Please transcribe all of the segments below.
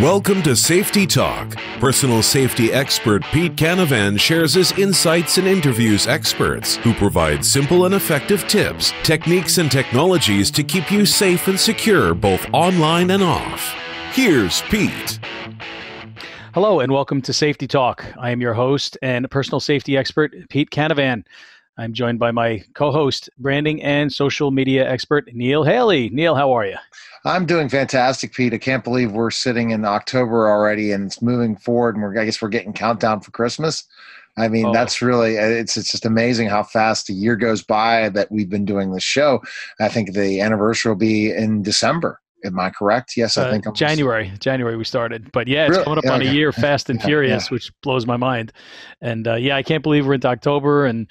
Welcome to Safety Talk. Personal safety expert Pete Canavan shares his insights and interviews experts who provide simple and effective tips, techniques, and technologies to keep you safe and secure both online and off. Here's Pete. Hello and welcome to Safety Talk. I am your host and personal safety expert Pete Canavan. I'm joined by my co-host, branding and social media expert, Neil Haley. Neil, how are you? I'm doing fantastic, Pete. I can't believe we're sitting in October already and it's moving forward, and I guess we're getting countdown for Christmas. I mean, That's really, it's just amazing how fast a year goes by that we've been doing this show. I think the anniversary will be in December. Am I correct? Yes, I think. January we started. But yeah, it's really? Coming up on a year fast and furious, which blows my mind. And I can't believe we're into October, and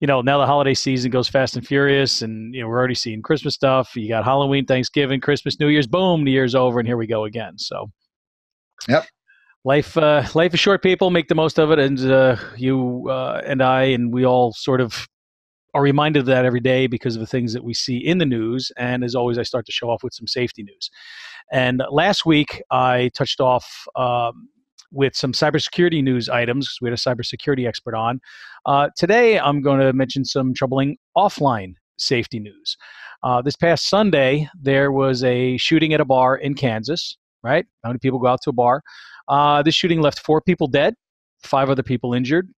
now the holiday season goes fast and furious, and we're already seeing Christmas stuff. You got Halloween, Thanksgiving, Christmas, New Year's, boom, the year's over, and here we go again. So, yep, life is short, people. Make the most of it, and you and I and we all sort of are reminded of that every day because of the things that we see in the news. And as always, I start to show off with some safety news. And last week, I touched off with some cybersecurity news items because we had a cybersecurity expert on. Today, I'm going to mention some troubling offline safety news. This past Sunday, there was a shooting at a bar in Kansas, right? How many people go out to a bar? This shooting left 4 people dead, 5 other people injured.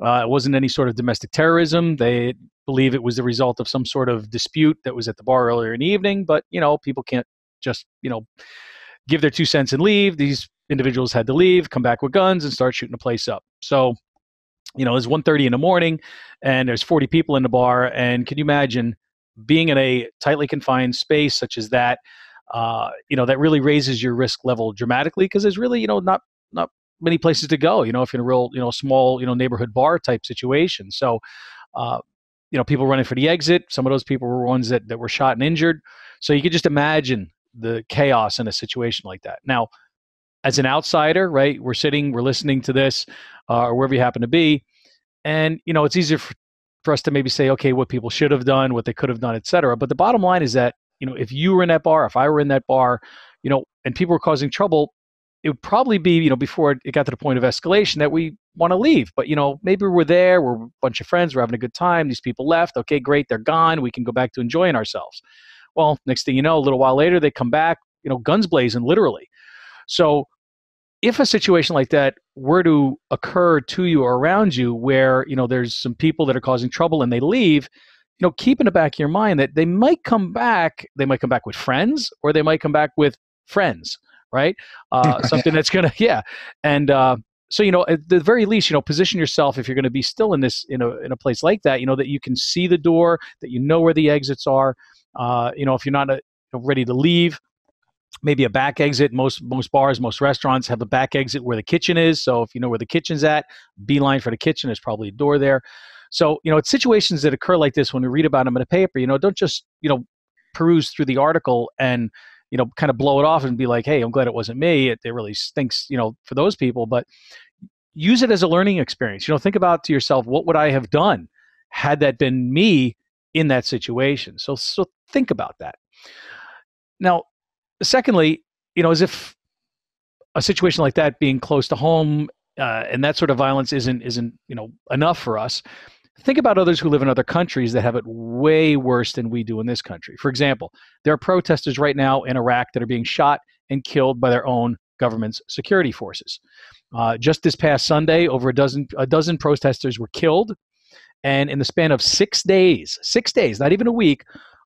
It wasn't any sort of domestic terrorism. They believe it was the result of some sort of dispute that was at the bar earlier in the evening. But, people can't just, give their 2 cents and leave. These individuals had to leave, come back with guns, and start shooting the place up. So, it's 1:30 in the morning, and there's 40 people in the bar. And can you imagine being in a tightly confined space such as that? That really raises your risk level dramatically because there's really, not many places to go, if you're in a real, small, neighborhood bar type situation. So, people running for the exit, some of those people were ones that were shot and injured. So you could just imagine the chaos in a situation like that. Now, as an outsider, right, we're listening to this or wherever you happen to be. And, it's easier for us to maybe say, okay, what people should have done, what they could have done, et cetera. But the bottom line is that, if you were in that bar, if I were in that bar, and people were causing trouble, it would probably be, before it got to the point of escalation that we want to leave. But, maybe we're there, we're a bunch of friends, we're having a good time, these people left, okay, great, they're gone, we can go back to enjoying ourselves. Well, next thing you know, a little while later, they come back, guns blazing, literally. So if a situation like that were to occur to you or around you where, there's some people that are causing trouble and they leave, keep in the back of your mind that they might come back, with friends, or they might come back with friends. Right? Something that's going to, And so, at the very least, position yourself if you're going to be still in this, in a place like that, that you can see the door, that where the exits are. If you're not ready to leave, maybe a back exit. Most bars, most restaurants have a back exit where the kitchen is. So if you know where the kitchen's at, beeline for the kitchen, there's probably a door there. So, it's situations that occur like this when we read about them in a paper, don't just, peruse through the article and, kind of blow it off and be like, hey, I'm glad it wasn't me. It really stinks, for those people, but use it as a learning experience. Think about to yourself, what would I have done had that been me in that situation? So think about that. Now, secondly, as if a situation like that being close to home and that sort of violence isn't, enough for us. Think about others who live in other countries that have it way worse than we do in this country. For example, there are protesters right now in Iraq that are being shot and killed by their own government's security forces. Just this past Sunday, over a dozen protesters were killed. And in the span of 6 days, not even a week,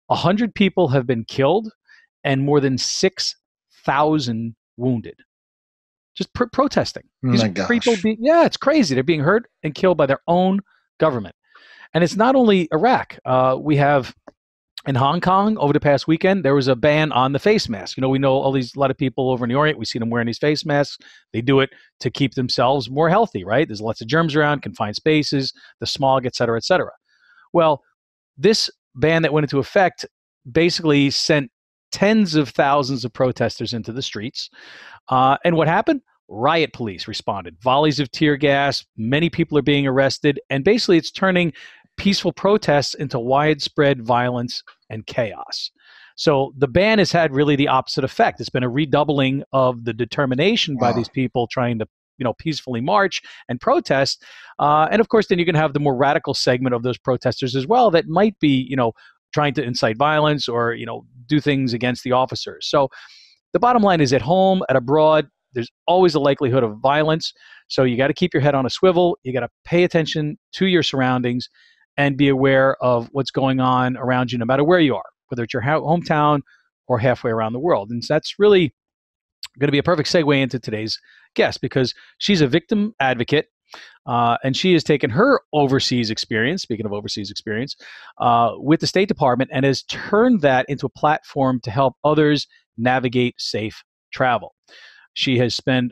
100 people have been killed and more than 6,000 wounded. Just protesting. These people it's crazy. They're being hurt and killed by their own government. And it's not only Iraq. We have in Hong Kong over the past weekend, there was a ban on the face mask. We know a lot of people over in the Orient, we see them wearing these face masks. They do it to keep themselves more healthy, right? There's lots of germs around, confined spaces, the smog, et cetera, et cetera. Well, this ban that went into effect basically sent tens of thousands of protesters into the streets. And what happened? Riot police responded, volleys of tear gas, many people are being arrested, and basically it's turning peaceful protests into widespread violence and chaos. So the ban has had really the opposite effect. It's been a redoubling of the determination by these people trying to, you know, peacefully march and protest. And of course, then you can have the more radical segment of those protesters as well that might be, you know, trying to incite violence or, you know, do things against the officers. So the bottom line is at home, at abroad, there's always a likelihood of violence. So you got to keep your head on a swivel. You got to pay attention to your surroundings and be aware of what's going on around you, no matter where you are, whether it's your hometown or halfway around the world. And so that's really going to be a perfect segue into today's guest, because she's a victim advocate. And she has taken her overseas experience, speaking of overseas experience, with the State Department, and has turned that into a platform to help others navigate safe travel. She has spent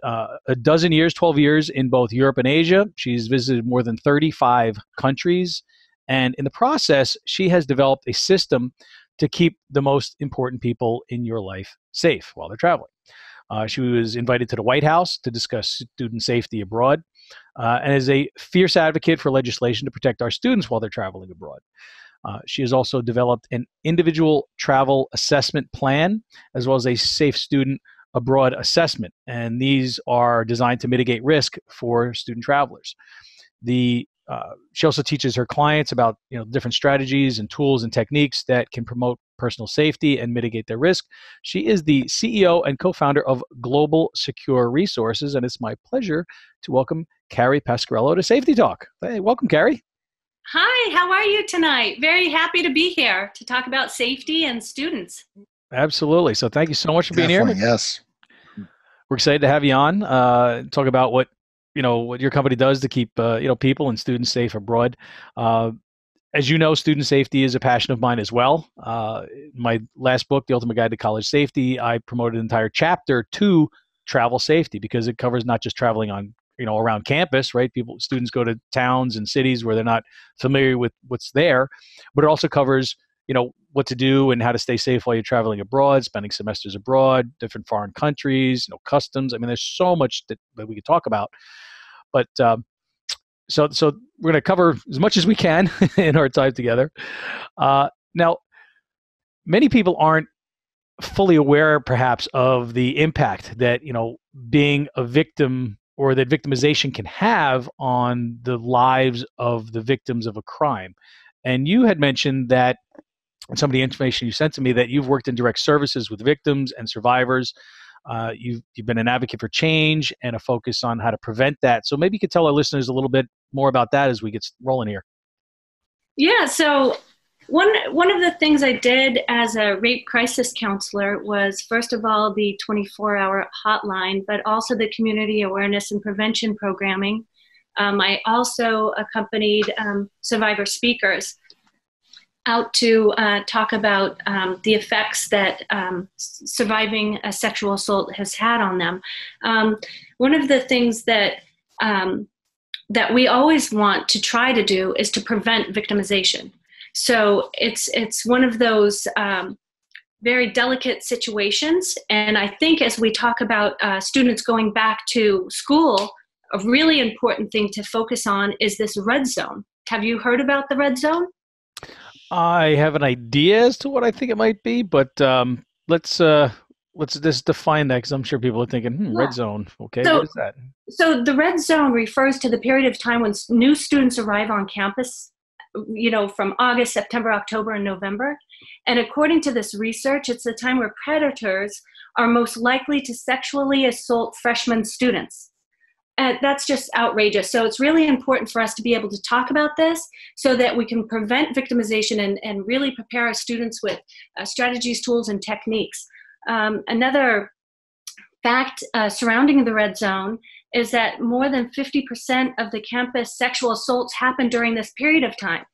12 years in both Europe and Asia. She's visited more than 35 countries. And in the process, she has developed a system to keep the most important people in your life safe while they're traveling. She was invited to the White House to discuss student safety abroad, and is a fierce advocate for legislation to protect our students while they're traveling abroad. She has also developed an individual travel assessment plan, as well as a safe student abroad assessment. And these are designed to mitigate risk for student travelers. She also teaches her clients about, you know, different strategies and tools and techniques that can promote personal safety and mitigate their risk. She is the CEO and co-founder of Global Secure Resources, and it's my pleasure to welcome Carrie Pasquarello to Safety Talk. Hey, welcome, Carrie. Hi, how are you tonight? Very happy to be here to talk about safety and students. Absolutely. So thank you so much for being here. Yes. We're excited to have you on, talk about what, you know, what your company does to keep, you know, people and students safe abroad. As you know, student safety is a passion of mine as well. My last book, The Ultimate Guide to College Safety, I promoted an entire chapter to travel safety, because it covers not just traveling on, you know, around campus, right? Students go to towns and cities where they're not familiar with what's there, but it also covers, you know, what to do and how to stay safe while you're traveling abroad, spending semesters abroad, different foreign countries, you know, customs. I mean, there's so much that we could talk about. But so we're going to cover as much as we can in our time together. Now, many people aren't fully aware, perhaps, of the impact that, you know, being a victim or that victimization can have on the lives of the victims of a crime. And you had mentioned that, and some of the information you sent to me, that you've worked in direct services with victims and survivors. You've been an advocate for change and a focus on how to prevent that. So maybe you could tell our listeners a little bit more about that as we get rolling here. Yeah. So one of the things I did as a rape crisis counselor was, first of all, the 24-hour hotline, but also the community awareness and prevention programming. I also accompanied survivor speakers out to talk about the effects that surviving a sexual assault has had on them. One of the things that that we always want to try to do is to prevent victimization. So it's one of those very delicate situations. And I think as we talk about students going back to school, a really important thing to focus on is this red zone. Have you heard about the red zone? I have an idea as to what I think it might be, but let's just define that, because I'm sure people are thinking, red zone. Okay, so, what is that? So the red zone refers to the period of time when new students arrive on campus, you know, from August, September, October, and November. And according to this research, it's the time where predators are most likely to sexually assault freshman students. And that's just outrageous. So it's really important for us to be able to talk about this so that we can prevent victimization and really prepare our students with strategies, tools, and techniques. Another fact surrounding the red zone is that more than 50% of the campus sexual assaults happen during this period of time.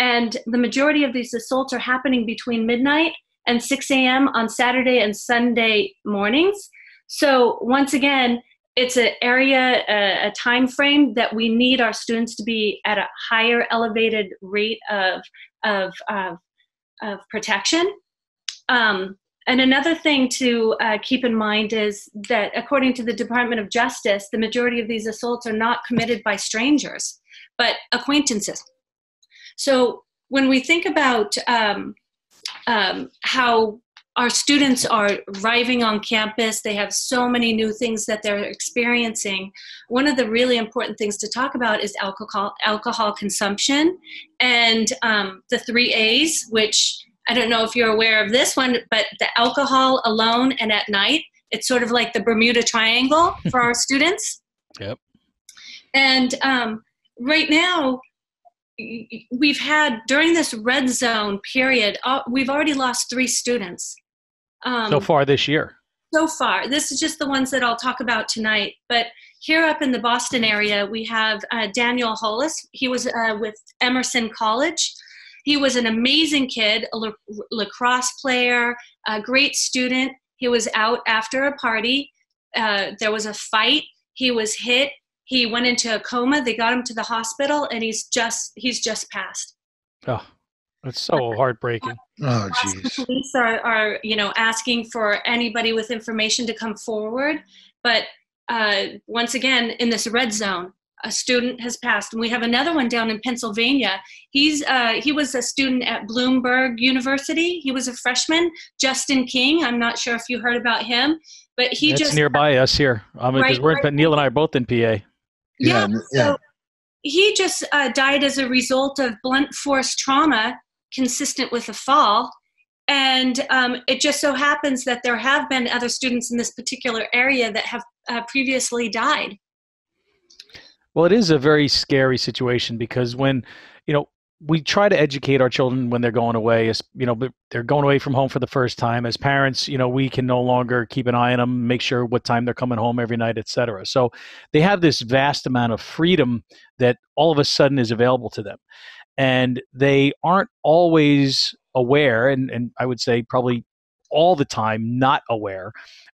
And the majority of these assaults are happening between midnight and 6 a.m. on Saturday and Sunday mornings. So once again, it's an area, a time frame that we need our students to be at a higher elevated rate of protection. And another thing to keep in mind is that according to the Department of Justice, the majority of these assaults are not committed by strangers, but acquaintances. So when we think about how our students are arriving on campus. They have so many new things that they're experiencing. One of the really important things to talk about is alcohol consumption and the 3 A's, which I don't know if you're aware of this one, but the alcohol, alone, and at night. It's sort of like the Bermuda Triangle for our students. Yep. And right now, we've had, during this red zone period, we've already lost 3 students. So far this year. So far. This is just the ones that I'll talk about tonight. But here up in the Boston area, we have Daniel Hollis. He was with Emerson College. He was an amazing kid, a lacrosse player, a great student. He was out after a party. There was a fight. He was hit. He went into a coma. They got him to the hospital, and he's just passed. Oh, that's so heartbreaking. Oh, geez. Police are asking for anybody with information to come forward, but once again in this red zone, a student has passed. And we have another one down in Pennsylvania. He was a student at Bloomsburg University. He was a freshman, Justin King. I'm not sure if you heard about him, but it's nearby us here. But Neil and I are both in PA. Yeah, yeah. So he just died as a result of blunt force trauma consistent with a fall. And it just so happens that there have been other students in this particular area that have previously died. Well, it is a very scary situation because when, we try to educate our children when they're going away, but they're going away from home for the first time. As parents, we can no longer keep an eye on them, make sure what time they're coming home every night, et cetera. So they have this vast amount of freedom that all of a sudden is available to them. And they aren't always aware, and I would say probably all the time not aware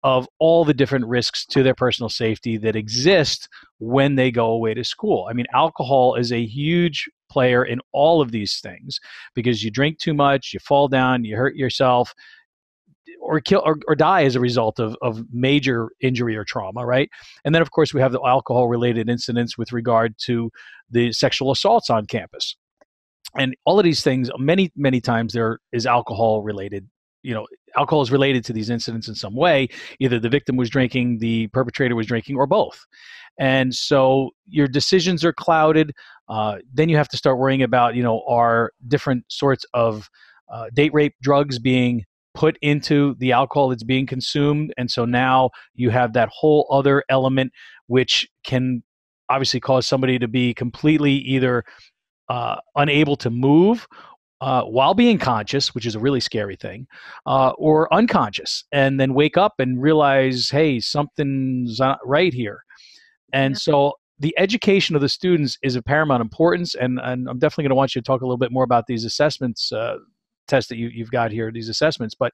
of all the different risks to their personal safety that exist when they go away to school. I mean, alcohol is a huge player in all of these things because you drink too much, you fall down, you hurt yourself, or kill or die as a result of major injury or trauma, right? And then, of course, we have the alcohol-related incidents with regard to the sexual assaults on campus. And all of these things, many, many times there is alcohol-related. Alcohol is related to these incidents in some way. Either the victim was drinking, the perpetrator was drinking, or both. And so your decisions are clouded. Then you have to start worrying about, are different sorts of date rape drugs being put into the alcohol that's being consumed. And so now you have that whole other element, which can obviously cause somebody to be completely either unable to move while being conscious, which is a really scary thing, or unconscious, and then wake up and realize, hey, something's not right here. And so the education of the students is of paramount importance, and I'm definitely going to want you to talk a little bit more about these assessments, tests that you've got here, these assessments, but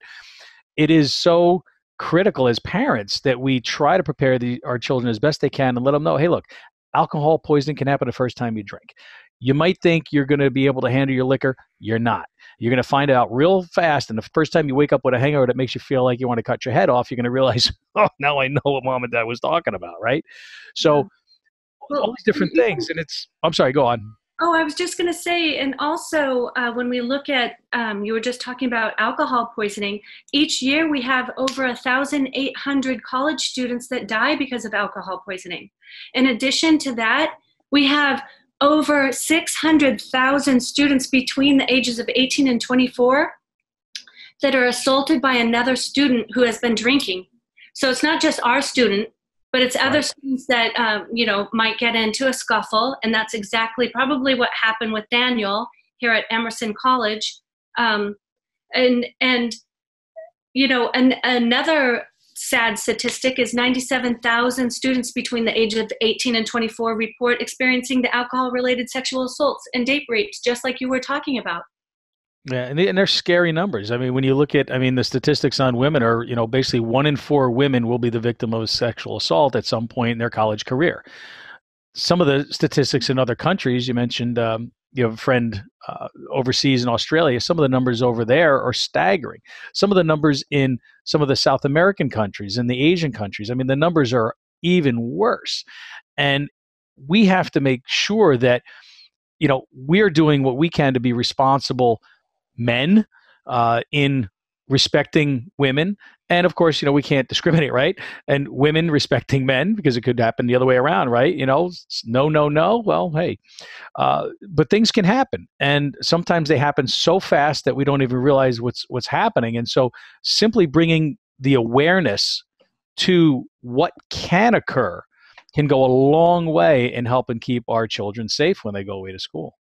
it is so critical as parents that we try to prepare our children as best they can and let them know, hey, look, alcohol poisoning can happen the first time you drink. You might think you're going to be able to handle your liquor. You're not. You're going to find out real fast. And the first time you wake up with a hangover that makes you feel like you want to cut your head off, you're going to realize, oh, now I know what mom and dad was talking about, right? So all these different things. And I'm sorry, go on. Oh, I was just going to say, and also when we look at, you were just talking about alcohol poisoning, each year we have over 1,800 college students that die because of alcohol poisoning. In addition to that, we have over 600,000 students between the ages of 18 and 24 that are assaulted by another student who has been drinking. So it's not just our student, but it's other students that, might get into a scuffle. And that's exactly probably what happened with Daniel here at Emerson College. Another sad statistic is 97,000 students between the age of 18 and 24 report experiencing the alcohol-related sexual assaults and date rapes, just like you were talking about. Yeah, and they're scary numbers. I mean, when you look at, the statistics on women are, basically 1 in 4 women will be the victim of a sexual assault at some point in their college career. Some of the statistics in other countries, you mentioned, you have a friend overseas in Australia, some of the numbers over there are staggering. Some of the numbers in some of the South American countries and the Asian countries, the numbers are even worse. And we have to make sure that, we're doing what we can to be responsible men in respecting women. And of course, you know, we can't discriminate, right? And women respecting men, because it could happen the other way around, right? You know, no. Well, hey, but things can happen. And sometimes they happen so fast that we don't even realize what's happening. And so simply bringing the awareness to what can occur can go a long way in helping keep our children safe when they go away to school.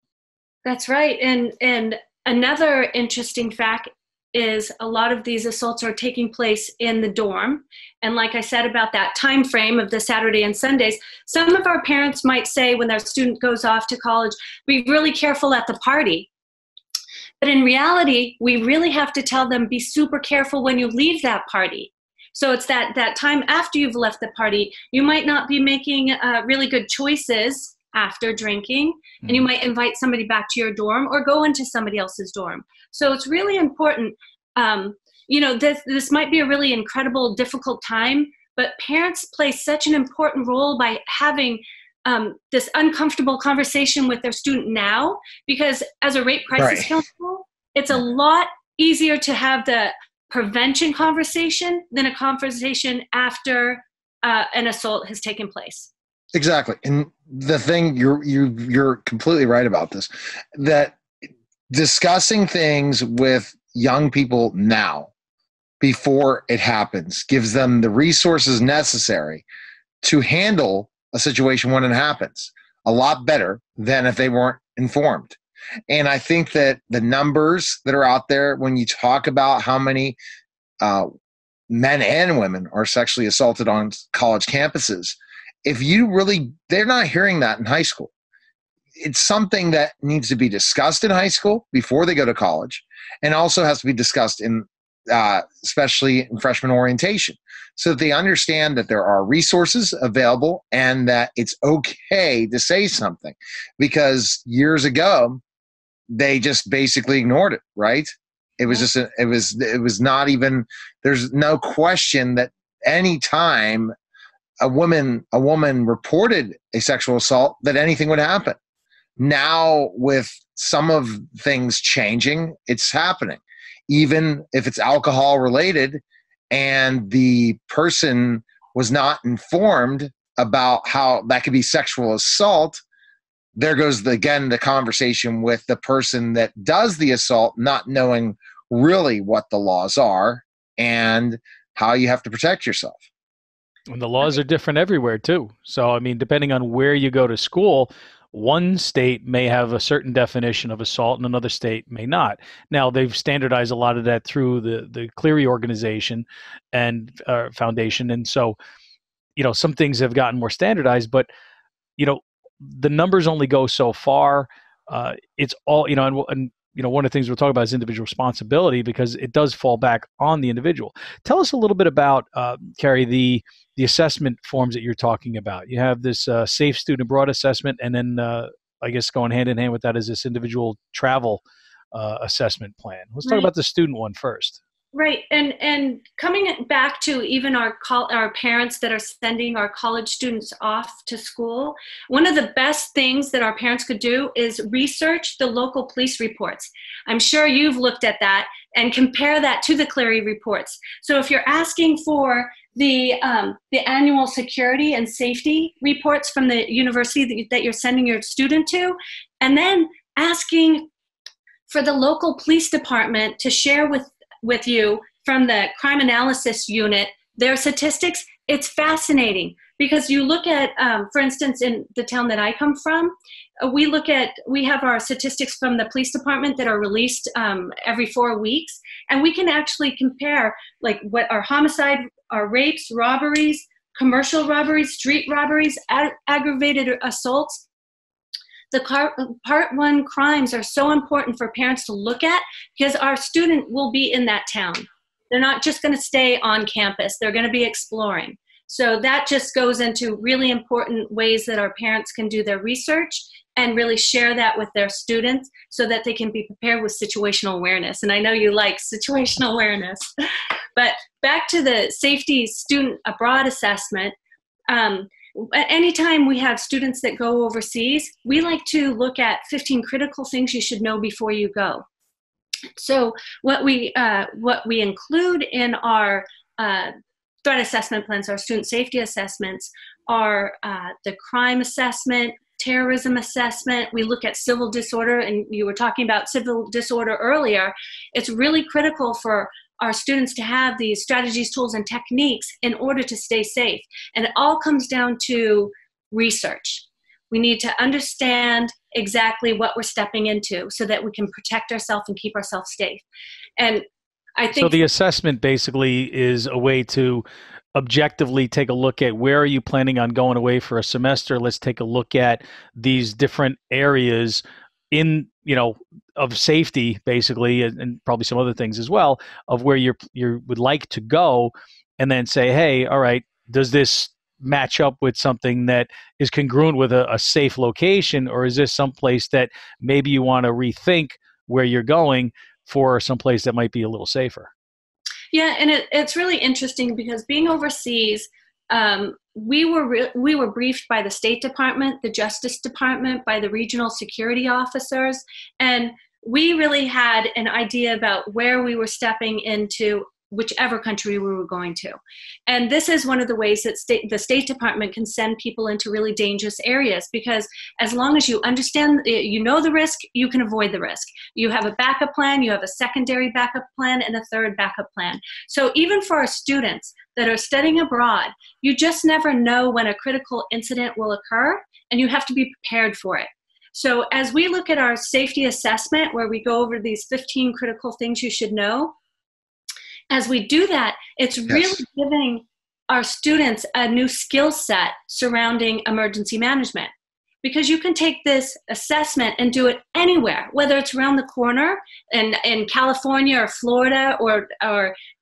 That's right. And another interesting fact is a lot of these assaults are taking place in the dorm. And like I said about that time frame of the Saturday and Sundays, some of our parents might say when their student goes off to college, be really careful at the party. But in reality, we really have to tell them, be super careful when you leave that party. So it's that time after you've left the party, you might not be making really good choices after drinking, and you might invite somebody back to your dorm or go into somebody else's dorm. So it's really important. You know, this might be a really incredible, difficult time, but parents play such an important role by having this uncomfortable conversation with their student now, because as a rape crisis counselor, it's a lot easier to have the prevention conversation than a conversation after an assault has taken place. Exactly. And the thing, you're completely right about this, that discussing things with young people now before it happens gives them the resources necessary to handle a situation when it happens a lot better than if they weren't informed. And I think that the numbers that are out there, when you talk about how many men and women are sexually assaulted on college campuses, if you really, they're not hearing that in high school. It's something that needs to be discussed in high school before they go to college, and also has to be discussed in, especially in freshman orientation, so that they understand that there are resources available and that it's okay to say something, because years ago, they just basically ignored it, right? It was just, it was not even, there's no question that any time a woman reported a sexual assault, that anything would happen. Now, with some of things changing, it's happening. Even if it's alcohol related and the person was not informed about how that could be sexual assault, there goes the conversation with the person that does the assault, not knowing really what the laws are and how you have to protect yourself. And the laws are different everywhere too. So, I mean, depending on where you go to school, one state may have a certain definition of assault and another state may not. Now, they've standardized a lot of that through the Cleary organization and foundation. And so, you know, some things have gotten more standardized, but, you know, the numbers only go so far. It's all, you know, and you know, one of the things we'll talk about is individual responsibility, because it does fall back on the individual. Tell us a little bit about, Carrie, the assessment forms that you're talking about. You have this Safe Student Abroad assessment, and then I guess going hand in hand with that is this individual travel assessment plan. Let's talk about the student one first. Right, and coming back to even our parents that are sending our college students off to school, one of the best things that our parents could do is research the local police reports. I'm sure you've looked at that, and compare that to the Cleary reports. So if you're asking for the annual security and safety reports from the university that you're sending your student to, and then asking for the local police department to share with you from the crime analysis unit, their statistics, it's fascinating, because you look at, for instance, in the town that I come from, we have our statistics from the police department that are released every 4 weeks, and we can actually compare like what our homicide, our rapes, robberies, commercial robberies, street robberies, aggravated assaults. The part one crimes are so important for parents to look at, because our student will be in that town. They're not just going to stay on campus. They're going to be exploring. So that just goes into really important ways that our parents can do their research and really share that with their students so that they can be prepared with situational awareness. And I know you like situational awareness. But back to the Safety Student Abroad assessment, anytime we have students that go overseas, we like to look at 15 critical things you should know before you go. So what we include in our threat assessment plans, our student safety assessments, are the crime assessment, terrorism assessment. We look at civil disorder, and you were talking about civil disorder earlier. It's really critical for our students to have these strategies, tools, and techniques in order to stay safe. And it all comes down to research. We need to understand exactly what we're stepping into so that we can protect ourselves and keep ourselves safe. And I think so the assessment basically is a way to objectively take a look at where are you planning on going away for a semester. Let's take a look at these different areas in, you know, of safety basically, and probably some other things as well, of where you would like to go, and then say, hey, all right, does this match up with something that is congruent with a safe location, or is this someplace that maybe you want to rethink where you're going for someplace that might be a little safer? Yeah, and it's really interesting because being overseas, we were briefed by the State Department, the Justice Department, by the regional security officers, and we really had an idea about where we were stepping into whichever country we were going to. And this is one of the ways that the State Department can send people into really dangerous areas, because as long as you understand, you know the risk, you can avoid the risk. You have a backup plan, you have a secondary backup plan, and a third backup plan. So even for our students that are studying abroad, you just never know when a critical incident will occur, and you have to be prepared for it. So as we look at our safety assessment, where we go over these 15 critical things you should know, as we do that, it's really giving our students a new skill set surrounding emergency management, because you can take this assessment and do it anywhere, whether it's around the corner in California or Florida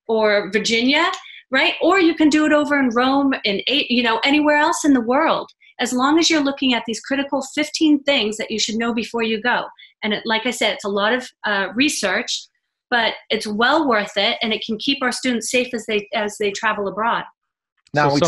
or Virginia, right? Or you can do it over in Rome and anywhere else in the world, as long as you're looking at these critical 15 things that you should know before you go. And it, like I said, it's a lot of research, but it's well worth it, and it can keep our students safe as they travel abroad. Now I wanted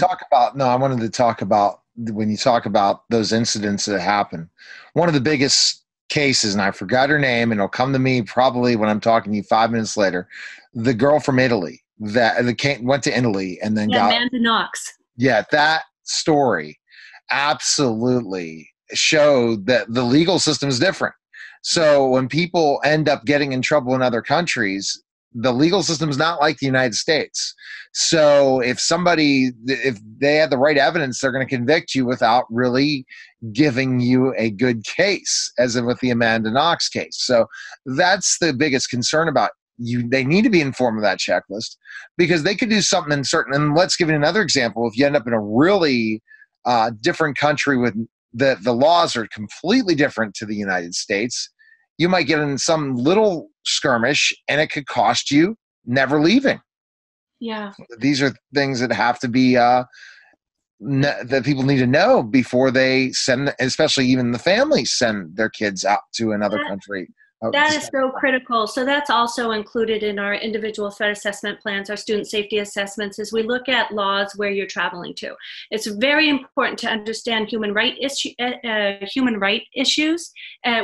to talk about when you talk about those incidents that happen. One of the biggest cases, and I forgot her name, and it'll come to me probably when I'm talking to you 5 minutes later. The girl from Italy went to Italy and then got Amanda Knox. Yeah, that story absolutely showed that the legal system is different. So when people end up getting in trouble in other countries, the legal system is not like the United States. So if they had the right evidence, they're going to convict you without really giving you a good case, as in with the Amanda Knox case. So that's the biggest concern about you. They need to be informed of that checklist, because they could do something and let's give you another example. If you end up in a really different country with the laws are completely different to the United States, you might get in some little skirmish and it could cost you never leaving. Yeah. These are things that have to be, that people need to know before they send, especially even the families send their kids out to another country. That is so critical. So that's also included in our individual threat assessment plans, our student safety assessments, as we look at laws where you're traveling to. It's very important to understand human right issues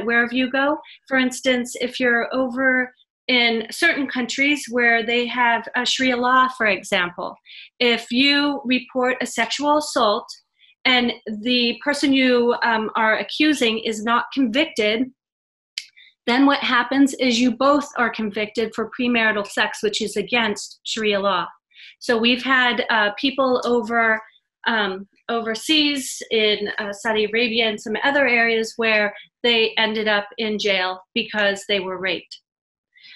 wherever you go. For instance, if you're over in certain countries where they have Sharia law, for example, if you report a sexual assault and the person you are accusing is not convicted, then what happens is you both are convicted for premarital sex, which is against Sharia law. So we've had people overseas in Saudi Arabia and some other areas where they ended up in jail because they were raped.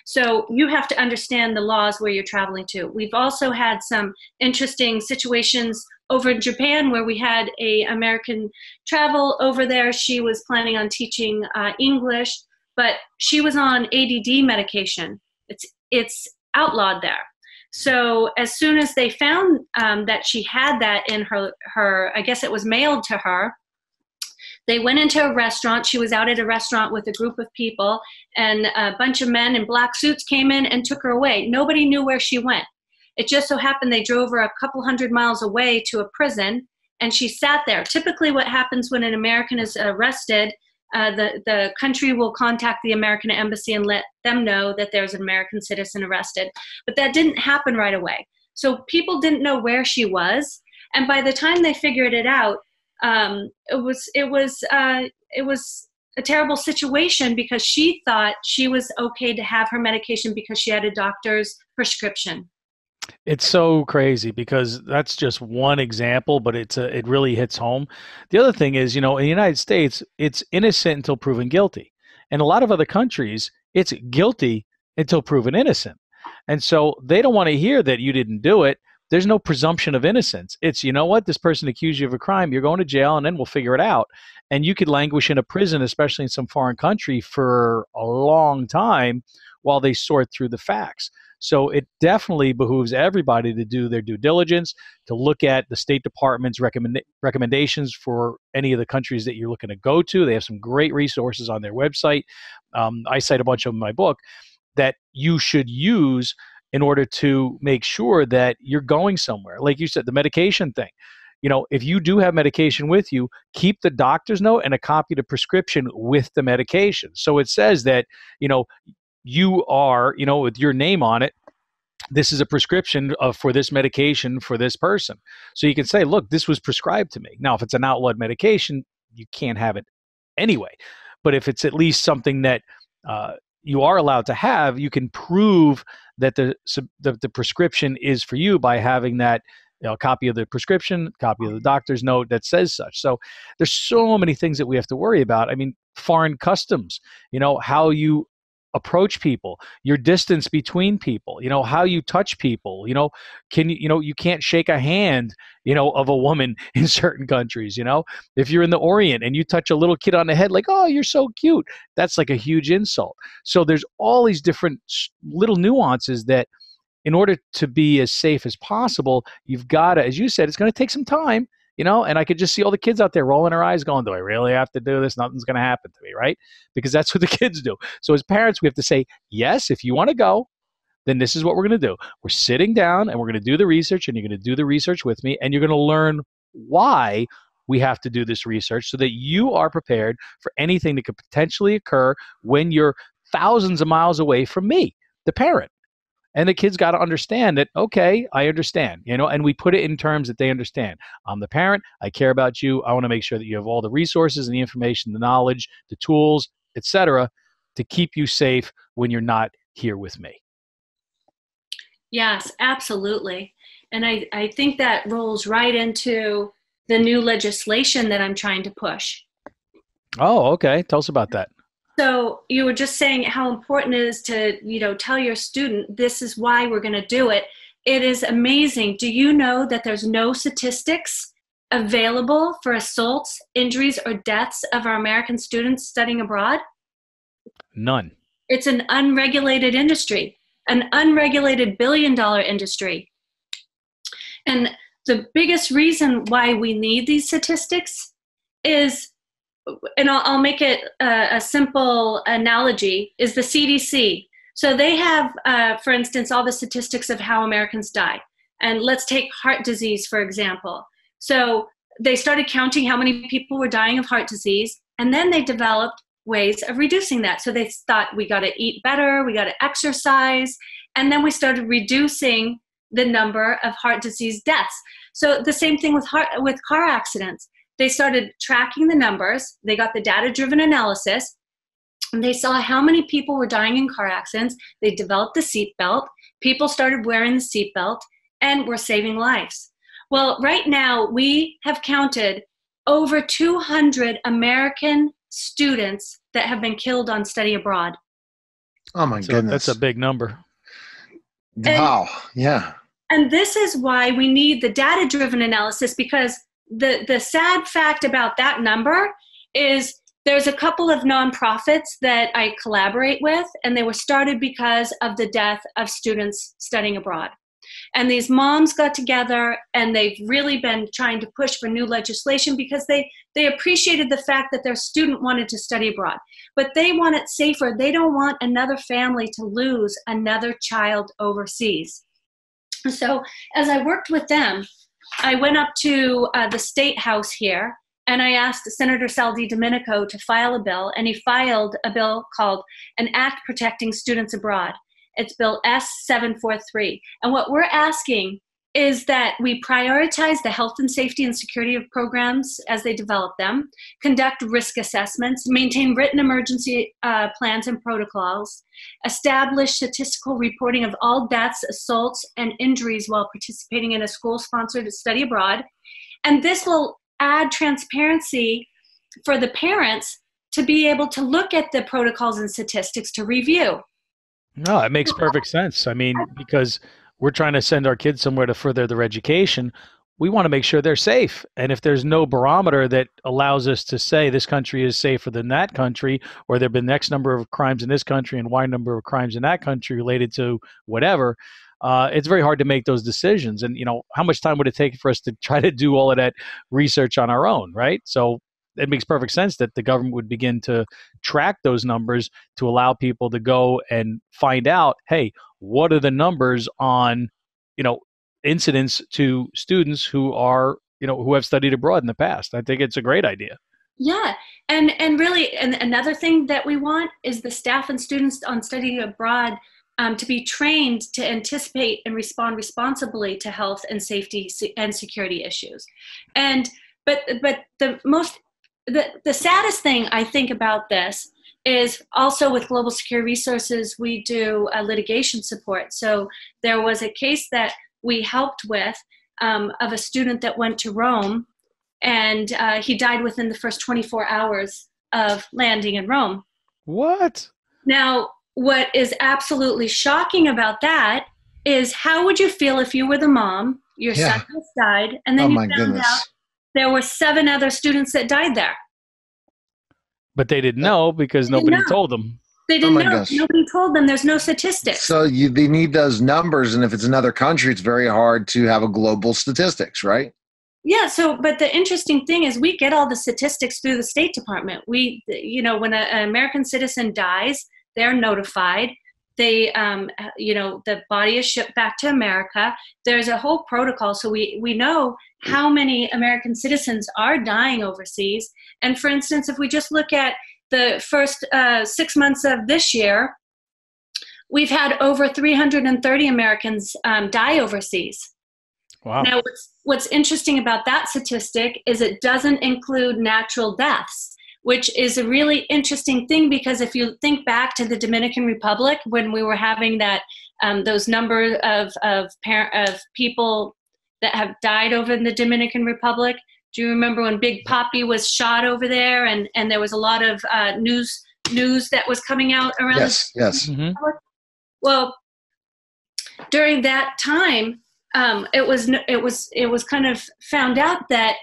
So you have to understand the laws where you're traveling to. We've also had some interesting situations over in Japan where we had an American travel over there. She was planning on teaching English, but she was on ADD medication. It's outlawed there. So as soon as they found that she had that in her, I guess it was mailed to her, they went into a restaurant. She was out at a restaurant with a group of people, and a bunch of men in black suits came in and took her away. Nobody knew where she went. It just so happened they drove her a couple hundred miles away to a prison, and she sat there. Typically what happens when an American is arrested the country will contact the American embassy and let them know that there's an American citizen arrested. But that didn't happen right away. So people didn't know where she was. And by the time they figured it out, it was a terrible situation, because she thought she was okay to have her medication because she had a doctor's prescription. It's so crazy, because that's just one example, but it really hits home. The other thing is, you know, in the United States, it's innocent until proven guilty. And a lot of other countries, it's guilty until proven innocent. And so they don't want to hear that you didn't do it. There's no presumption of innocence. It's, you know what, this person accused you of a crime, you're going to jail, and then we'll figure it out. And you could languish in a prison, especially in some foreign country, for a long time while they sort through the facts. So it definitely behooves everybody to do their due diligence, to look at the State Department's recommendations for any of the countries that you're looking to go to. They have some great resources on their website. I cite a bunch of them in my book that you should use in order to make sure that you're going somewhere. Like you said, the medication thing. You know, if you do have medication with you, keep the doctor's note and a copy of the prescription with the medication. So it says that, you know, you are, you know, with your name on it, this is a prescription for this medication for this person. So you can say, look, this was prescribed to me. Now, if it's an outlawed medication, you can't have it anyway. But if it's at least something that you are allowed to have, you can prove that the prescription is for you by having that, you know, copy of the prescription, copy of the doctor's note that says such. So there's so many things that we have to worry about. I mean, foreign customs, you know, how you approach people, your distance between people, you know, how you touch people, you know, can you, you know, you can't shake a hand, you know, of a woman in certain countries, you know, if you're in the Orient and you touch a little kid on the head, like, oh, you're so cute. That's like a huge insult. So there's all these different little nuances that in order to be as safe as possible, you've got to, as you said, it's going to take some time, you know, and I could just see all the kids out there rolling their eyes going, do I really have to do this? Nothing's going to happen to me, right? Because that's what the kids do. So as parents, we have to say, yes, if you want to go, then this is what we're going to do. We're sitting down and we're going to do the research, and you're going to do the research with me, and you're going to learn why we have to do this research so that you are prepared for anything that could potentially occur when you're thousands of miles away from me, the parent. And the kids got to understand that, okay, I understand, you know, and we put it in terms that they understand. I'm the parent. I care about you. I want to make sure that you have all the resources and the information, the knowledge, the tools, etc., to keep you safe when you're not here with me. Yes, absolutely. And I think that rolls right into the new legislation that I'm trying to push. Oh, okay. Tell us about that. So you were just saying how important it is to, you know, tell your student, this is why we're going to do it. It is amazing. Do you know that there's no statistics available for assaults, injuries, or deaths of our American students studying abroad? None. It's an unregulated industry, an unregulated billion-dollar industry. And the biggest reason why we need these statistics is, and I'll make it a simple analogy, is the CDC. So they have, for instance, all the statistics of how Americans die. And let's take heart disease, for example. So they started counting how many people were dying of heart disease, and then they developed ways of reducing that. So they thought, we got to eat better, we got to exercise, and then we started reducing the number of heart disease deaths. So the same thing with car accidents. They started tracking the numbers, they got the data-driven analysis, and they saw how many people were dying in car accidents. They developed the seatbelt, people started wearing the seatbelt, and were saving lives. Well, right now, we have counted over 200 American students that have been killed on study abroad. Oh my goodness. That's a big number. Wow, yeah. And this is why we need the data-driven analysis, because the sad fact about that number is there's a couple of nonprofits that I collaborate with, and they were started because of the death of students studying abroad. And these moms got together, and they've really been trying to push for new legislation because they appreciated the fact that their student wanted to study abroad. But they want it safer. They don't want another family to lose another child overseas. So as I worked with them, I went up to the State House here And I asked Senator Sal DiDomenico to file a bill, and he filed a bill called an Act Protecting Students Abroad. It's Bill S-743. And what we're asking is that we prioritize the health and safety and security of programs as they develop them, conduct risk assessments, maintain written emergency plans and protocols, establish statistical reporting of all deaths, assaults, and injuries while participating in a school-sponsored study abroad. And this will add transparency for the parents to be able to look at the protocols and statistics to review. No, it makes perfect sense. I mean, because we're trying to send our kids somewhere to further their education. We want to make sure they're safe. And if there's no barometer that allows us to say this country is safer than that country, or there have been X number of crimes in this country and Y number of crimes in that country related to whatever, it's very hard to make those decisions. And, you know, how much time would it take for us to try to do all of that research on our own, right? So it makes perfect sense that the government would begin to track those numbers to allow people to go and find out, hey, what are the numbers on, you know, incidents to students who are, you know, who have studied abroad in the past. I think it's a great idea. Yeah. And really, and another thing that we want is the staff and students on studying abroad to be trained to anticipate and respond responsibly to health and safety and security issues. And, but the most, the saddest thing I think about this is also with Global Secure Resources, we do litigation support. So there was a case that we helped with of a student that went to Rome, and he died within the first 24 hours of landing in Rome. What? Now, what is absolutely shocking about that is how would you feel if you were the mom, your son has died, and then you found out there were 7 other students that died there. But they didn't know because nobody told them. They didn't know. Gosh. Nobody told them. There's no statistics. So they need those numbers, and if it's another country, it's very hard to have a global statistics, right? Yeah. So, but the interesting thing is we get all the statistics through the State Department. We, you know, when an American citizen dies, they're notified. They, you know, the body is shipped back to America. There's a whole protocol. So we know how many American citizens are dying overseas. And for instance, if we just look at the first 6 months of this year, we've had over 330 Americans die overseas. Wow. Now, what's interesting about that statistic is it doesn't include natural deaths, which is a really interesting thing, because if you think back to the Dominican Republic, when we were having that, those numbers of people that have died over in the Dominican Republic, do you remember when Big Papi was shot over there, and there was a lot of news that was coming out around? Yes, yes. Mm-hmm. Well, during that time, it was kind of found out that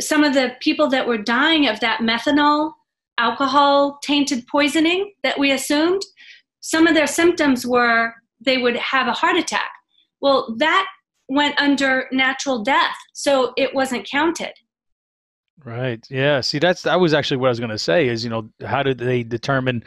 some of the people that were dying of that methanol, alcohol tainted poisoning that we assumed, some of their symptoms were they would have a heart attack. Well, that went under natural death, so it wasn't counted. Right. Yeah. See, that was actually what I was going to say is, you know, how did they determine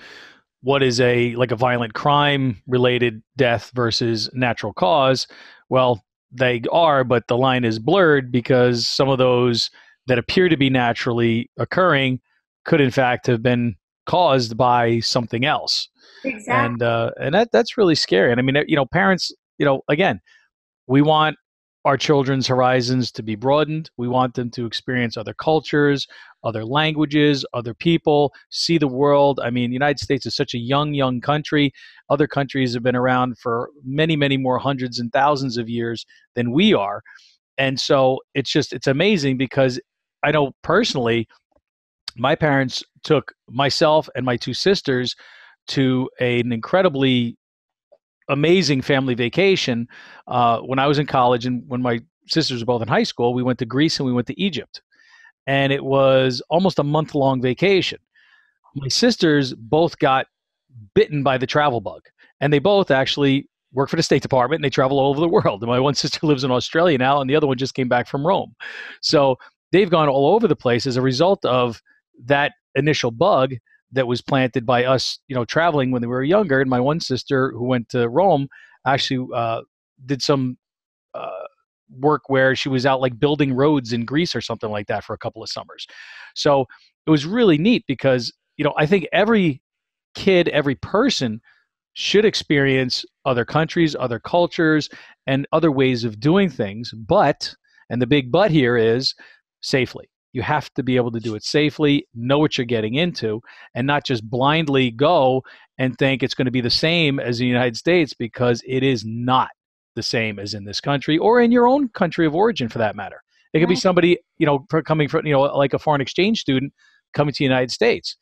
what is like a violent crime related death versus natural cause? Well, they are, but the line is blurred because some of those that appear to be naturally occurring could in fact have been caused by something else. Exactly. And that's really scary. And I mean, you know, parents, you know, again, we want our children's horizons to be broadened. We want them to experience other cultures, other languages, other people, see the world. I mean, the United States is such a young, young country. Other countries have been around for many, many more hundreds and thousands of years than we are. And so it's amazing, because I know personally, my parents took myself and my 2 sisters to an incredibly amazing family vacation when I was in college, and when my sisters were both in high school. We went to Greece and we went to Egypt, and it was almost a month-long vacation. My sisters both got bitten by the travel bug, and they both actually work for the State Department, and they travel all over the world. And my one sister lives in Australia now, and the other one just came back from Rome. So they've gone all over the place as a result of that initial bug that was planted by us, you know, traveling when they were younger. And my one sister, who went to Rome, actually did some work where she was out like building roads in Greece or something like that for a couple of summers. So it was really neat because, you know, I think every kid, every person should experience other countries, other cultures, and other ways of doing things. But, and the big but here is safely. You have to be able to do it safely, know what you're getting into, and not just blindly go and think it's going to be the same as the United States, because it is not the same as in this country or in your own country of origin for that matter. It could be somebody, you know, coming from, you know, like a foreign exchange student coming to the United States.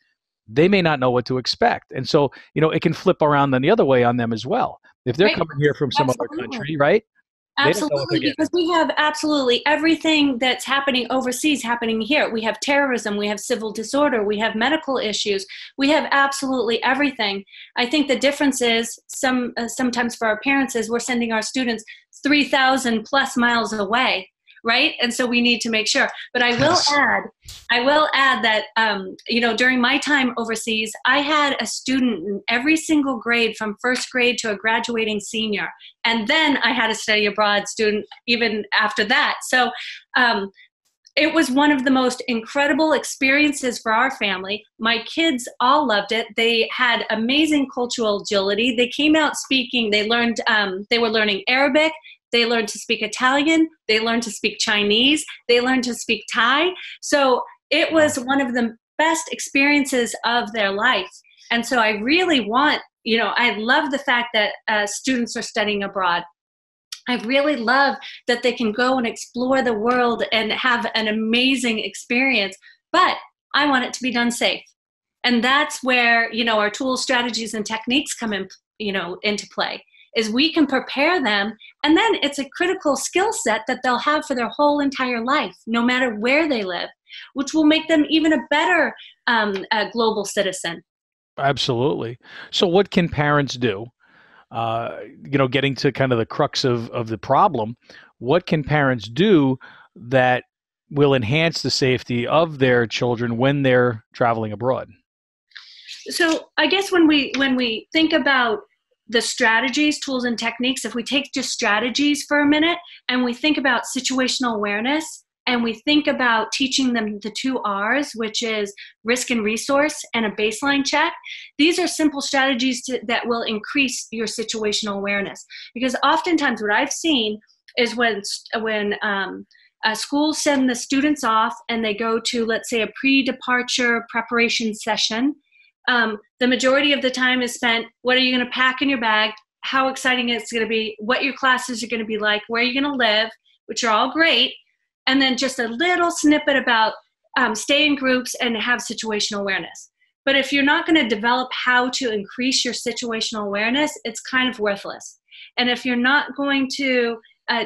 They may not know what to expect. And so, you know, it can flip around then the other way on them as well. If they're coming here from some other country, right? Absolutely, because we have absolutely everything that's happening overseas happening here. We have terrorism, we have civil disorder, we have medical issues, we have absolutely everything. I think the difference is sometimes for our parents is we're sending our students 3,000 plus miles away, right? And so we need to make sure. But I will add that, you know, during my time overseas, I had a student in every single grade from first grade to a graduating senior. And then I had a study abroad student even after that. So it was one of the most incredible experiences for our family. My kids all loved it. They had amazing cultural agility. They came out speaking, they learned, they were learning Arabic. They learned to speak Italian, they learned to speak Chinese, they learned to speak Thai. So it was one of the best experiences of their life. And so I really want, you know, I love the fact that students are studying abroad. I really love that they can go and explore the world and have an amazing experience, but I want it to be done safe. And that's where, you know, our tools, strategies, and techniques come in, you know, into play. Is we can prepare them, and then it's a critical skill set that they'll have for their whole entire life, no matter where they live, which will make them even a better global citizen. Absolutely. So what can parents do? You know, getting to kind of the crux of the problem, what can parents do that will enhance the safety of their children when they're traveling abroad? So I guess when we think about the strategies, tools, and techniques, if we take just strategies for a minute and we think about situational awareness and we think about teaching them the 2 R's, which is risk and resource and a baseline check, these are simple strategies that will increase your situational awareness. Because oftentimes what I've seen is when schools send the students off and they go to, let's say, a pre-departure preparation session, the majority of the time is spent, what are you going to pack in your bag, how exciting it's going to be, what your classes are going to be like, where you're going to live, which are all great, and then just a little snippet about stay in groups and have situational awareness. But if you're not going to develop how to increase your situational awareness, it's kind of worthless. And if you're not going to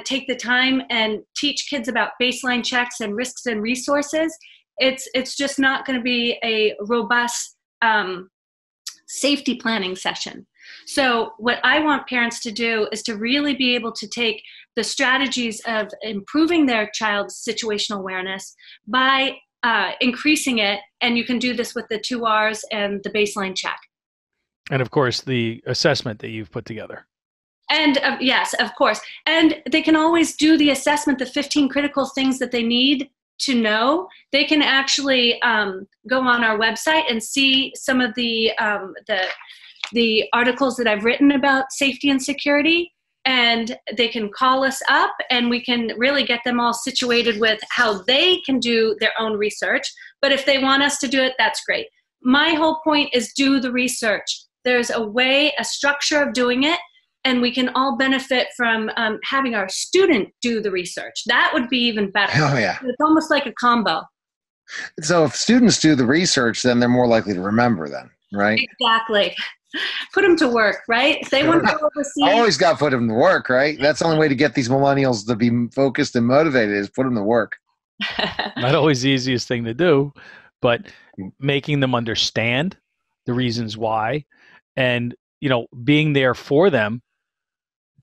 take the time and teach kids about baseline checks and risks and resources, it's just not going to be a robust safety planning session. So what I want parents to do is to really be able to take the strategies of improving their child's situational awareness by increasing it. And you can do this with the 2 R's and the baseline check. And of course, the assessment that you've put together. And yes, of course. And they can always do the assessment, the 15 critical things that they need to know. They can actually go on our website and see some of the articles that I've written about safety and security, and they can call us up and we can really get them all situated with how they can do their own research. But if they want us to do it, that's great. My whole point is do the research. There's a way, a structure of doing it, and we can all benefit from having our student do the research. That would be even better. Oh, yeah. It's almost like a combo. So if students do the research, then they're more likely to remember them, right? Exactly. Put them to work, right? If they want to go overseas. I always got to put them to work, right? That's the only way to get these millennials to be focused and motivated is put them to work. Not always the easiest thing to do, but making them understand the reasons why and, you know, being there for them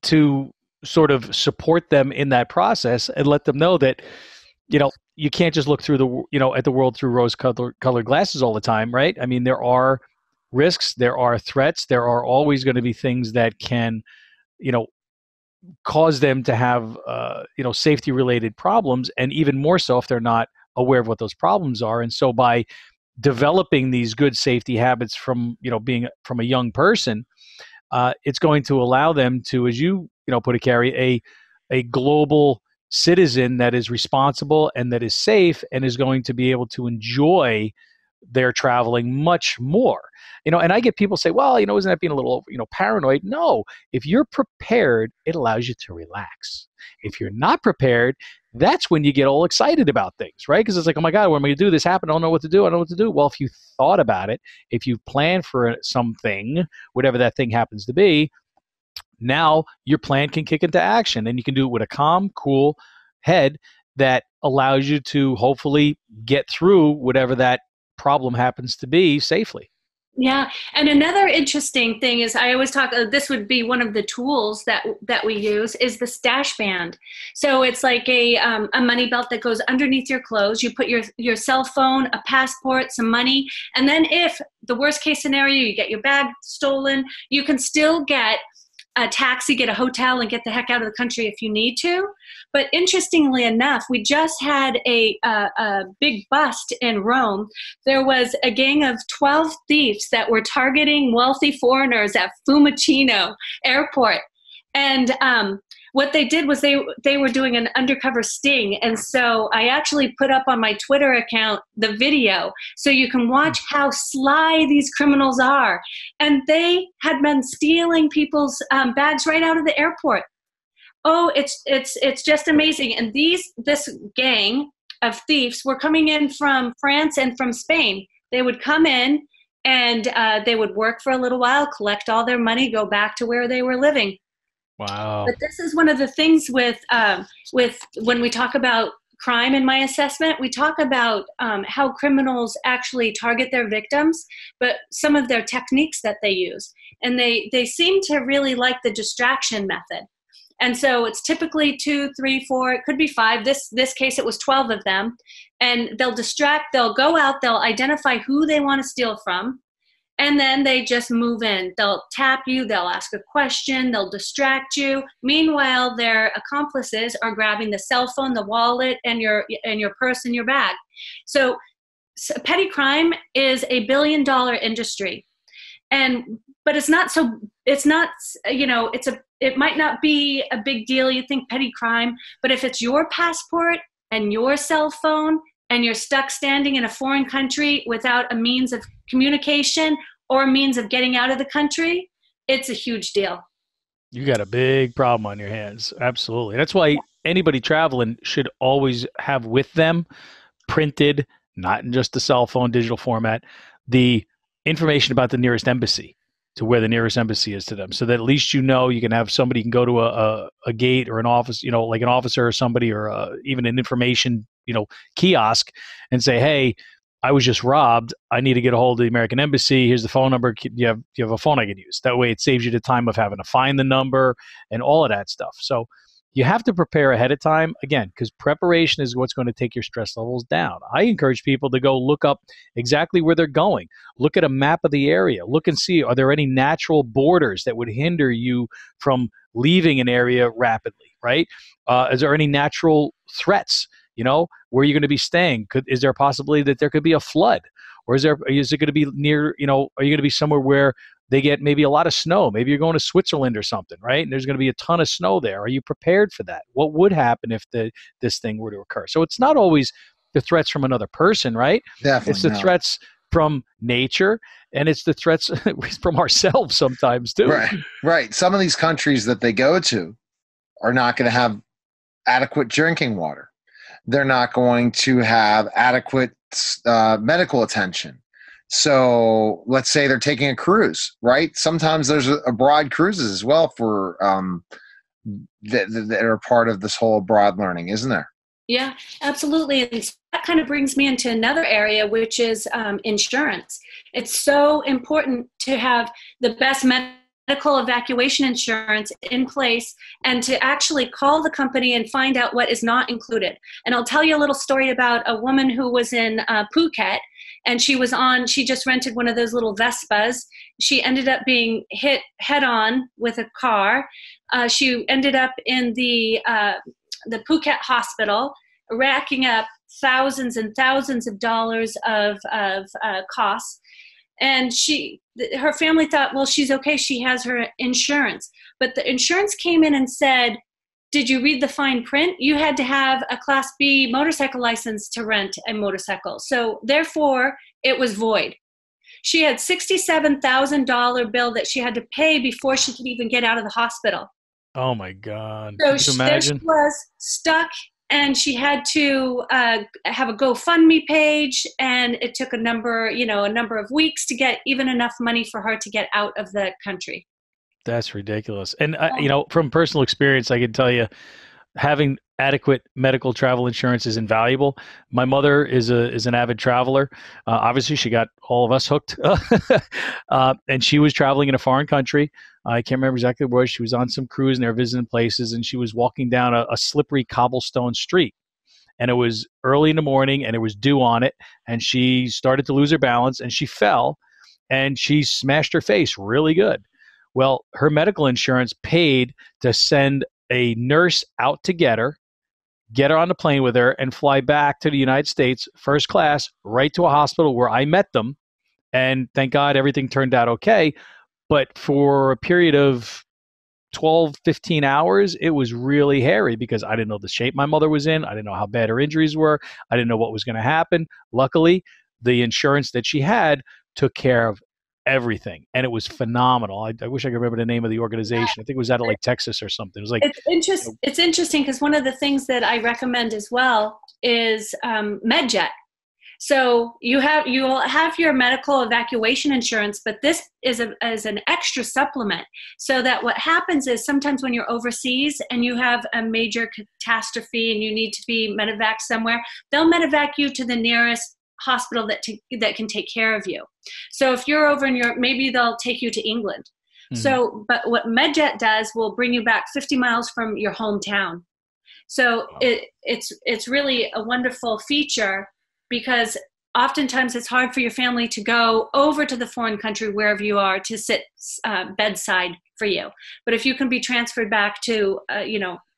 to sort of support them in that process and let them know that, you know, you can't just look through the, you know, at the world through rose-colored glasses all the time, right? I mean, there are risks, there are threats, there are always going to be things that can, you know, cause them to have safety related problems, and even more so if they're not aware of what those problems are. And so by developing these good safety habits from being from a young person, it's going to allow them to, as you put it, Carrie, a global citizen that is responsible and that is safe and is going to be able to enjoy their traveling much more. And I get people say, well, isn't that being a little, paranoid? No, if you're prepared, it allows you to relax. If you're not prepared, that's when you get all excited about things, right? Because it's like, oh my God, what am I going to do? This happened. I don't know what to do. I don't know what to do. Well, if you thought about it, if you plan for something, whatever that thing happens to be, now your plan can kick into action, and you can do it with a calm, cool head that allows you to hopefully get through whatever that problem happens to be safely. Yeah. And another interesting thing is I always talk, this would be one of the tools that we use, is the stash band. So it's like a money belt that goes underneath your clothes. You put your cell phone, a passport, some money. And then if the worst case scenario, you get your bag stolen, you can still get a taxi, get a hotel, and get the heck out of the country if you need to. But interestingly enough, we just had a big bust in Rome. There was a gang of 12 thieves that were targeting wealthy foreigners at Fiumicino Airport. And what they did was they were doing an undercover sting. And so I actually put up on my Twitter account the video so you can watch how sly these criminals are. And they had been stealing people's bags right out of the airport. Oh, it's just amazing. And this gang of thieves were coming in from France and from Spain. They would come in and they would work for a little while, collect all their money, go back to where they were living. Wow. But this is one of the things with when we talk about crime in my assessment, we talk about how criminals actually target their victims, but some of their techniques that they use. And they seem to really like the distraction method. And so it's typically 2, 3, 4, it could be 5. This case, it was 12 of them. And they'll distract, they'll go out, they'll identify who they want to steal from. And then they just move in. They'll tap you, they'll ask a question, they'll distract you. Meanwhile, their accomplices are grabbing the cell phone, the wallet, and your purse and your bag. So petty crime is a billion-dollar industry. But it might not be a big deal, you think, petty crime, but if it's your passport and your cell phone, and you're stuck standing in a foreign country without a means of communication or a means of getting out of the country, it's a huge deal. You got a big problem on your hands. Absolutely. That's why anybody traveling should always have with them printed, not in just the cell phone digital format, the information about the nearest embassy, to where the nearest embassy is to them, so that at least you can have somebody can go to a gate or an office, like an officer or somebody, or even an information kiosk, and say, hey, I was just robbed. I need to get a hold of the American embassy. Here's the phone number. Do you have a phone I can use? That way it saves you the time of having to find the number and all of that stuff. So you have to prepare ahead of time, again, because preparation is what's going to take your stress levels down. I encourage people to go look up exactly where they're going. Look at a map of the area. Look and see, are there any natural borders that would hinder you from leaving an area rapidly, right? Is there any natural threats? Where you're going to be staying? Is there a possibility that there could be a flood? Or is it going to be near, are you going to be somewhere where they get maybe a lot of snow? Maybe you're going to Switzerland or something, right? And there's going to be a ton of snow there. Are you prepared for that? What would happen if this thing were to occur? So it's not always the threats from another person, right? Definitely it's the threats from nature, and it's the threats from ourselves sometimes too. Right. Some of these countries that they go to are not going to have adequate drinking water. They're not going to have adequate medical attention. So let's say they're taking a cruise, right? Sometimes there's abroad cruises as well for that are part of this whole abroad learning, isn't there? Yeah, absolutely. And that kind of brings me into another area, which is insurance. It's so important to have the best medical evacuation insurance in place, and to actually call the company and find out what is not included. And I'll tell you a little story about a woman who was in Phuket, And she was on, she just rented one of those little Vespas. She ended up being hit head on with a car. She ended up in the Phuket hospital, racking up thousands and thousands of dollars of costs. And she, her family thought, well, she's okay. She has her insurance. But the insurance came in and said, did you read the fine print? You had to have a Class B motorcycle license to rent a motorcycle. So therefore, it was void. She had a $67,000 bill that she had to pay before she could even get out of the hospital. Oh, my God. So she, there she was, stuck, and she had to have a GoFundMe page, and it took a number of weeks to get even enough money for her to get out of the country. That's ridiculous. And, from personal experience, I can tell you having adequate medical travel insurance is invaluable. My mother is an avid traveler. Obviously, she got all of us hooked. And she was traveling in a foreign country. I can't remember exactly where. She was on some cruise and they were visiting places. And she was walking down a slippery cobblestone street. And it was early in the morning and it was dew on it. And she started to lose her balance and she fell and she smashed her face really good. Well, her medical insurance paid to send a nurse out to get her on the plane with her, and fly back to the United States, first class, right to a hospital where I met them. And thank God everything turned out okay. But for a period of 12, 15 hours, it was really hairy because I didn't know the shape my mother was in. I didn't know how bad her injuries were. I didn't know what was going to happen. Luckily, the insurance that she had took care of everything. And it was phenomenal. I wish I could remember the name of the organization. I think it was out of like Texas or something. It was like, it's interesting because one of the things that I recommend as well is MedJet. So you'll have your medical evacuation insurance, but this is an extra supplement. So that what happens is sometimes when you're overseas and you have a major catastrophe and you need to be medevac somewhere, they'll medevac you to the nearest hospital that can take care of you. So if you're over in Europe, maybe they'll take you to England. Mm-hmm. So, but what MedJet does will bring you back 50 miles from your hometown. So wow. It's really a wonderful feature because oftentimes it's hard for your family to go over to the foreign country, wherever you are, to sit bedside for you. But if you can be transferred back to,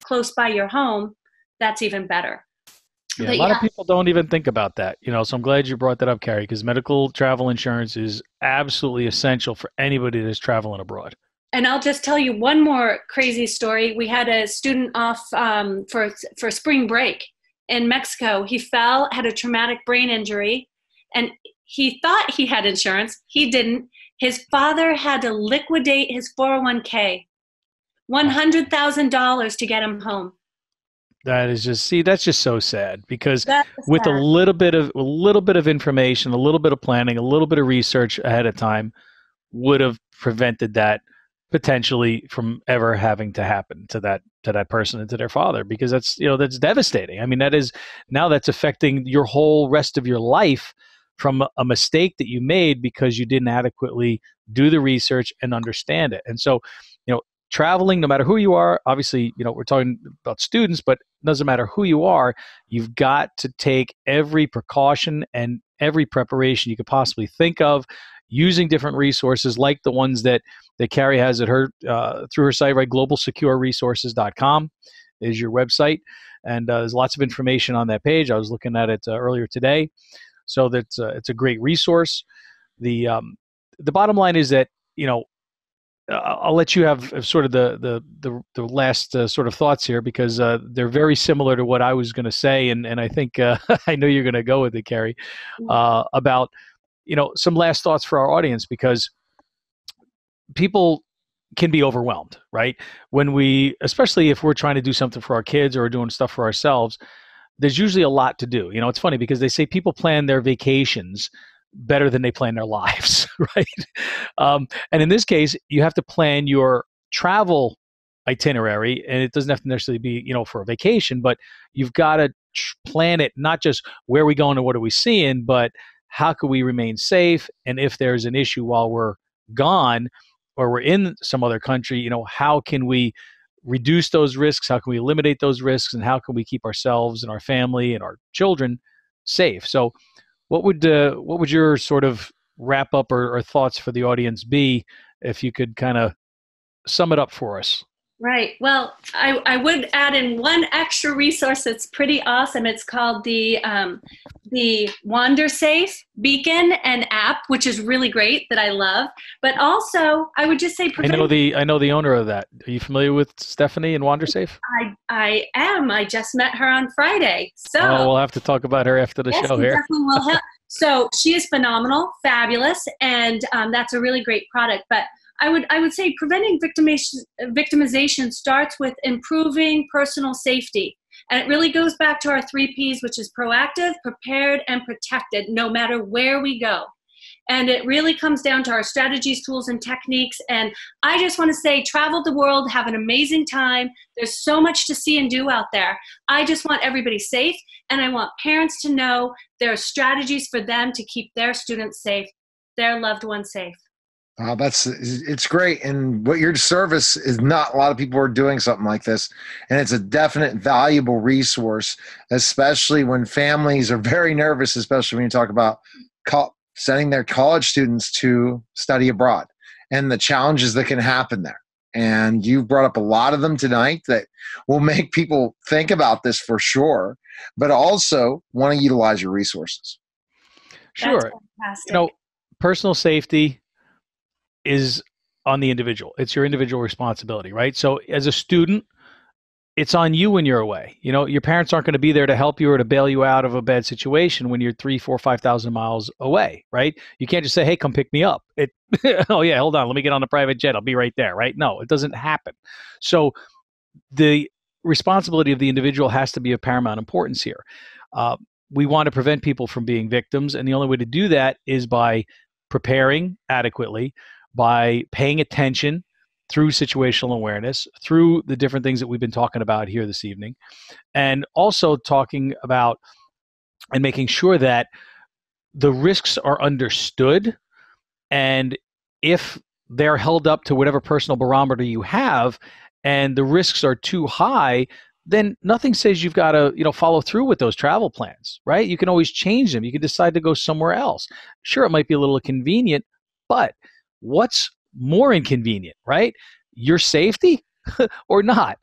close by your home, that's even better. Yeah, a lot of people don't even think about that, so I'm glad you brought that up, Carrie, because medical travel insurance is absolutely essential for anybody that's traveling abroad. And I'll just tell you one more crazy story. We had a student off for spring break in Mexico. He fell, had a traumatic brain injury, and he thought he had insurance. He didn't. His father had to liquidate his 401k, $100,000 to get him home. That is just, that's just so sad because with sad. a little bit of information, a little bit of planning, a little bit of research ahead of time would have prevented that potentially from ever having to happen to that person and to their father, because that's devastating. I mean, that's affecting your whole rest of your life from a mistake that you made because you didn't adequately do the research and understand it. And so, traveling, no matter who you are, obviously, we're talking about students, but it doesn't matter who you are, you've got to take every precaution and every preparation you could possibly think of using different resources like the ones that Carrie has at her, through her site, right? globalsecureresources.com is your website. And there's lots of information on that page. I was looking at it earlier today. So that's, it's a great resource. The bottom line is that, I'll let you have sort of the last sort of thoughts here because they're very similar to what I was going to say, and I think I know you're going to go with it, Carrie, about some last thoughts for our audience because people can be overwhelmed, right? When we, especially if we're trying to do something for our kids or doing stuff for ourselves, there's usually a lot to do. It's funny because they say people plan their vacations better than they plan their lives, right? And in this case, you have to plan your travel itinerary, and it doesn't have to necessarily be, for a vacation, but you've got to plan it, not just where are we going and what are we seeing, but how can we remain safe? And if there's an issue while we're gone or we're in some other country, how can we reduce those risks? How can we eliminate those risks? And how can we keep ourselves and our family and our children safe? So What would your sort of wrap up or thoughts for the audience be if you could kind of sum it up for us? Right. Well, I would add in one extra resource that's pretty awesome. It's called the WanderSafe Beacon and app, which is really great that I love. But also, I would just say I know the owner of that. Are you familiar with Stephanie and WanderSafe? I am. I just met her on Friday. So we'll have to talk about her after the show here. Definitely will help. So she is phenomenal, fabulous, and that's a really great product. But I would say preventing victimization starts with improving personal safety. And it really goes back to our 3 Ps, which is proactive, prepared, and protected, no matter where we go. And it really comes down to our strategies, tools, and techniques. And I just want to say, travel the world, have an amazing time. There's so much to see and do out there. I just want everybody safe, and I want parents to know there are strategies for them to keep their students safe, their loved ones safe. It's great. And what your service is, not a lot of people are doing something like this. And it's a definite valuable resource, especially when families are very nervous, especially when you talk about sending their college students to study abroad and the challenges that can happen there. And you've brought up a lot of them tonight that will make people think about this for sure, but also want to utilize your resources. Sure. That's fantastic. You know, personal safety is on the individual. It's your individual responsibility, right? So as a student, it's on you when you're away. You know, your parents aren't going to be there to help you or to bail you out of a bad situation when you're 3, 4, 5,000 miles away, right? You can't just say, hey, come pick me up. Oh yeah, hold on, let me get on a private jet. I'll be right there, right? No, it doesn't happen. So the responsibility of the individual has to be of paramount importance here. We want to prevent people from being victims. And the only way to do that is by preparing adequately, by paying attention through situational awareness, through the different things that we've been talking about here this evening, and also talking about and making sure that the risks are understood. And if they're held up to whatever personal barometer you have and the risks are too high, then nothing says you've got to, you know, follow through with those travel plans, right? You can always change them. You can decide to go somewhere else. Sure, it might be a little inconvenient, but what's more inconvenient, right? Your safety or not,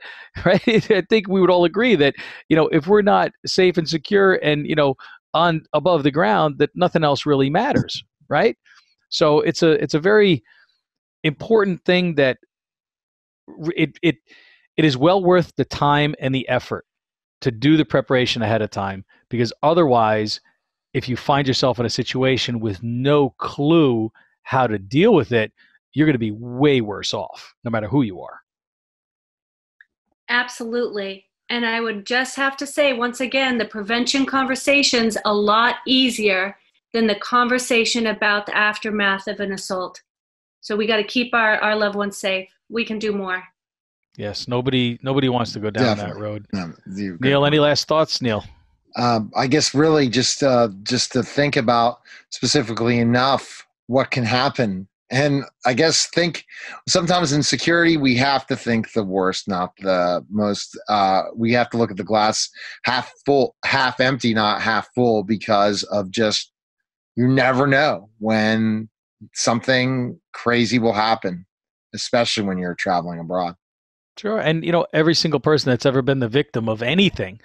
right? I think we would all agree that, you know, if we're not safe and secure and, you know, on above the ground, that nothing else really matters, right? So it's a very important thing that it is well worth the time and the effort to do the preparation ahead of time, because otherwise, if you find yourself in a situation with no clue how to deal with it, you're going to be way worse off, no matter who you are. Absolutely. And I would just have to say, once again, the prevention conversation's a lot easier than the conversation about the aftermath of an assault. So we got to keep our loved ones safe. We can do more. Yes, nobody wants to go down that road. Neil, any last thoughts, Neil? I guess really just to think about specifically enough what can happen. And I guess think sometimes in security, we have to think the worst, not the most. We have to look at the glass half full, half empty, not half full, because of just, you never know when something crazy will happen, especially when you're traveling abroad. Sure. And, you know, every single person that's ever been the victim of anything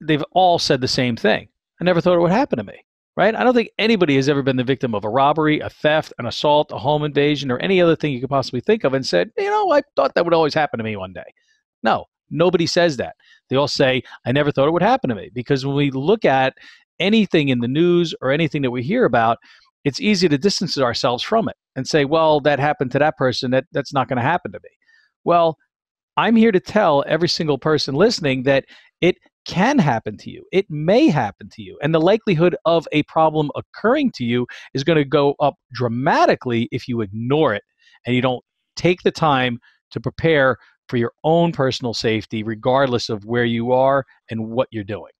they've all said the same thing. I never thought it would happen to me. Right? I don't think anybody has ever been the victim of a robbery, a theft, an assault, a home invasion, or any other thing you could possibly think of and said, you know, I thought that would always happen to me one day. No, nobody says that. They all say, I never thought it would happen to me. Because when we look at anything in the news or anything that we hear about, it's easy to distance ourselves from it and say, well, that happened to that person. That's not going to happen to me. Well, I'm here to tell every single person listening that it can happen to you. It may happen to you. And the likelihood of a problem occurring to you is going to go up dramatically if you ignore it and you don't take the time to prepare for your own personal safety, regardless of where you are and what you're doing.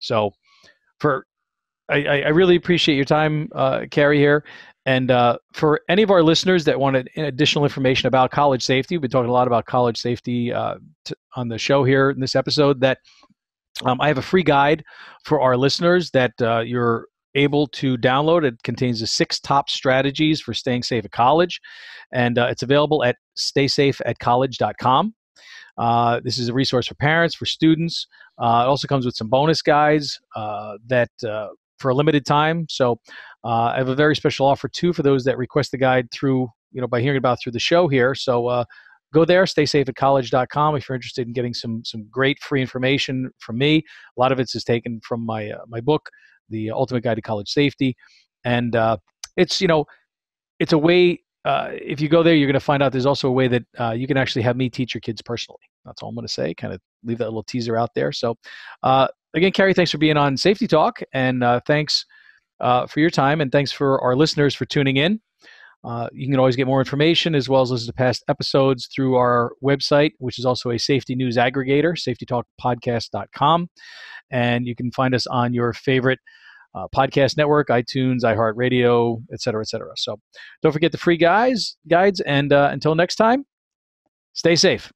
So I really appreciate your time, Carrie, here. And for any of our listeners that wanted additional information about college safety, we've been talking a lot about college safety on the show here in this episode, that I have a free guide for our listeners that you're able to download. It contains the 6 top strategies for staying safe at college, and it's available at staysafeatcollege.com. This is a resource for parents, for students. It also comes with some bonus guides that for a limited time. So I have a very special offer too for those that request the guide through, by hearing about through the show here. So go there, staysafeatcollege.com, if you're interested in getting some great free information from me. A lot of it's taken from my my book, The Ultimate Guide to College Safety, and it's a way. If you go there, you're going to find out there's also a way that you can actually have me teach your kids personally. That's all I'm going to say. Kind of leave that little teaser out there. So again, Carrie, thanks for being on Safety Talk, and thanks for your time, and thanks for our listeners for tuning in. You can always get more information as well as listen to past episodes through our website, which is also a safety news aggregator, safetytalkpodcast.com. And you can find us on your favorite podcast network, iTunes, iHeartRadio, et cetera, et cetera. So don't forget the free guides. And until next time, stay safe.